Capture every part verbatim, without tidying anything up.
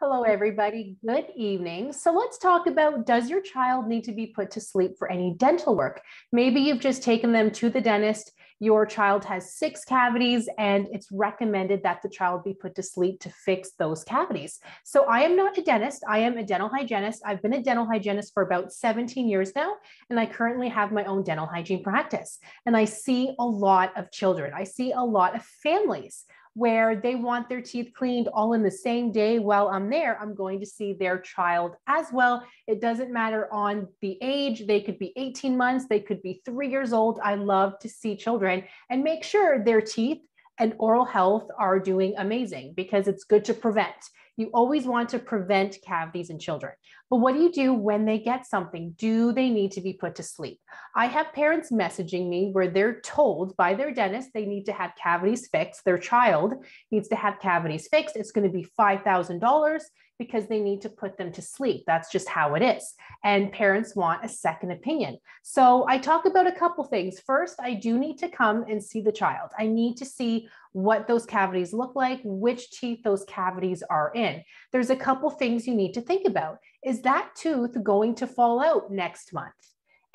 Hello, everybody. Good evening. So let's talk about, does your child need to be put to sleep for any dental work? Maybe you've just taken them to the dentist. Your child has six cavities and it's recommended that the child be put to sleep to fix those cavities. So I am not a dentist. I am a dental hygienist. I've been a dental hygienist for about seventeen years now, and I currently have my own dental hygiene practice. And I see a lot of children. I see a lot of families where they want their teeth cleaned all in the same day. While I'm there, I'm going to see their child as well. It doesn't matter on the age. They could be eighteen months. They could be three years old. I love to see children and make sure their teeth and oral health are doing amazing, because it's good to prevent. You always want to prevent cavities in children. But what do you do when they get something? Do they need to be put to sleep? I have parents messaging me where they're told by their dentist they need to have cavities fixed. Their child needs to have cavities fixed. It's going to be five thousand dollars because they need to put them to sleep. That's just how it is. And parents want a second opinion. So I talk about a couple things. First, I do need to come and see the child. I need to see what those cavities look like, which teeth those cavities are in. There's a couple things you need to think about. Is that tooth going to fall out next month?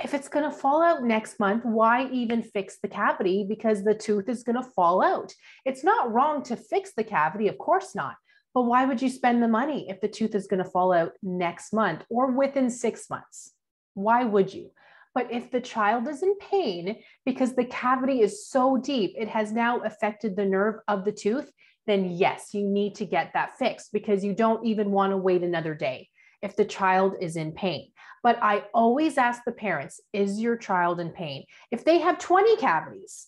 If it's going to fall out next month, why even fix the cavity? Because the tooth is going to fall out. It's not wrong to fix the cavity, of course not. But why would you spend the money if the tooth is going to fall out next month or within six months? Why would you? But if the child is in pain because the cavity is so deep, it has now affected the nerve of the tooth, then yes, you need to get that fixed, because you don't even want to wait another day if the child is in pain. But I always ask the parents, is your child in pain? If they have twenty cavities,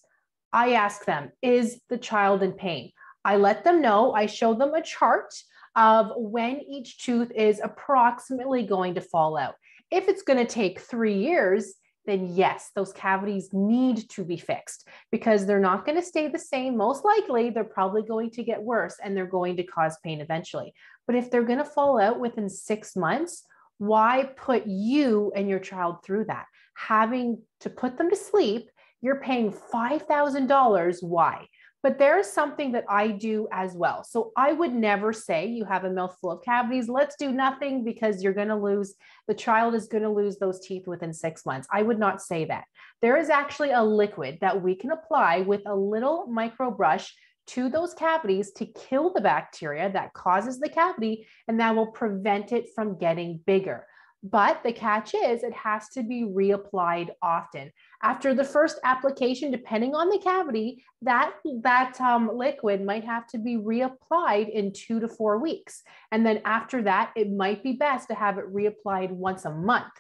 I ask them, is the child in pain? I let them know, I show them a chart of when each tooth is approximately going to fall out. If it's going to take three years, then yes, those cavities need to be fixed, because they're not going to stay the same. Most likely, they're probably going to get worse and they're going to cause pain eventually. But if they're going to fall out within six months, why put you and your child through that? Having to put them to sleep, you're paying five thousand dollars. Why? But there is something that I do as well. So I would never say you have a mouthful of cavities, let's do nothing, because you're going to lose, the child is going to lose those teeth within six months. I would not say that. There is actually a liquid that we can apply with a little micro brush to those cavities to kill the bacteria that causes the cavity, and that will prevent it from getting bigger. But the catch is it has to be reapplied often. After the first application, depending on the cavity, that, that um, liquid might have to be reapplied in two to four weeks. And then after that, it might be best to have it reapplied once a month.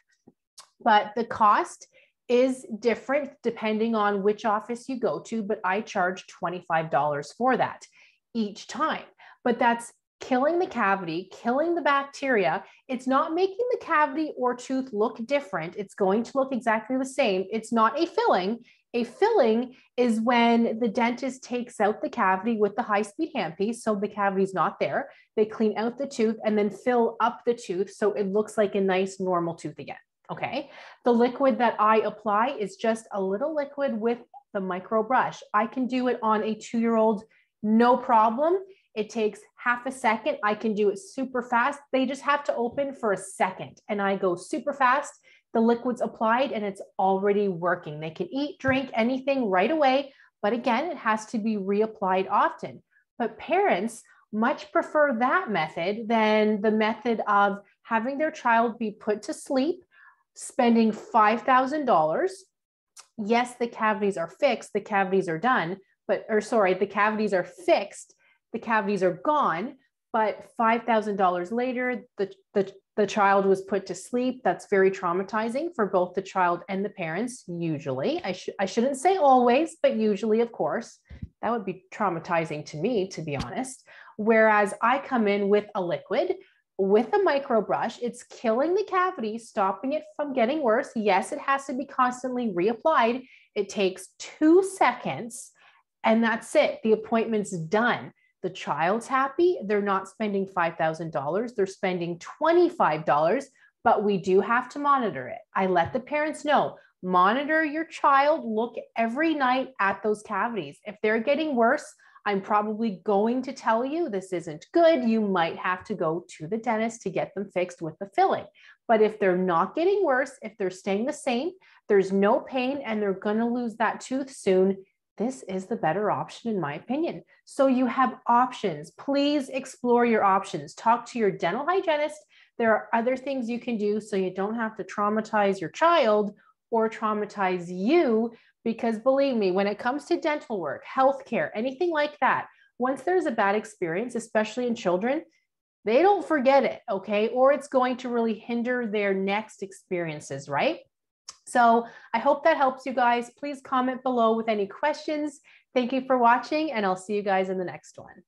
But the cost is different depending on which office you go to, but I charge twenty-five dollars for that each time. But that's killing the cavity, killing the bacteria. It's not making the cavity or tooth look different. It's going to look exactly the same. It's not a filling. A filling is when the dentist takes out the cavity with the high-speed handpiece, so the cavity's not there. They clean out the tooth and then fill up the tooth so it looks like a nice normal tooth again, okay? The liquid that I apply is just a little liquid with the micro brush. I can do it on a two-year-old, no problem. It takes half a second. I can do it super fast. They just have to open for a second and I go super fast. The liquid's applied and it's already working. They can eat, drink, anything right away. But again, it has to be reapplied often. But parents much prefer that method than the method of having their child be put to sleep, spending five thousand dollars. Yes, the cavities are fixed. The cavities are done, but, or sorry, the cavities are fixed. The cavities are gone, but five thousand dollars later, the, the, the child was put to sleep. That's very traumatizing for both the child and the parents, usually. I, sh I shouldn't say always, but usually, of course. That would be traumatizing to me, to be honest. Whereas I come in with a liquid, with a micro brush, it's killing the cavity, stopping it from getting worse. Yes, it has to be constantly reapplied. It takes two seconds, and that's it. The appointment's done. The child's happy. They're not spending five thousand dollars. They're spending twenty-five dollars, but we do have to monitor it. I let the parents know, monitor your child. Look every night at those cavities. If they're getting worse, I'm probably going to tell you this isn't good. You might have to go to the dentist to get them fixed with the filling. But if they're not getting worse, if they're staying the same, there's no pain, and they're going to lose that tooth soon, this is the better option, in my opinion. So you have options. Please explore your options. Talk to your dental hygienist. There are other things you can do so you don't have to traumatize your child or traumatize you, because believe me, when it comes to dental work, healthcare, anything like that, once there's a bad experience, especially in children, they don't forget it, okay? Or it's going to really hinder their next experiences, right? So I hope that helps you guys. Please comment below with any questions. Thank you for watching, and I'll see you guys in the next one.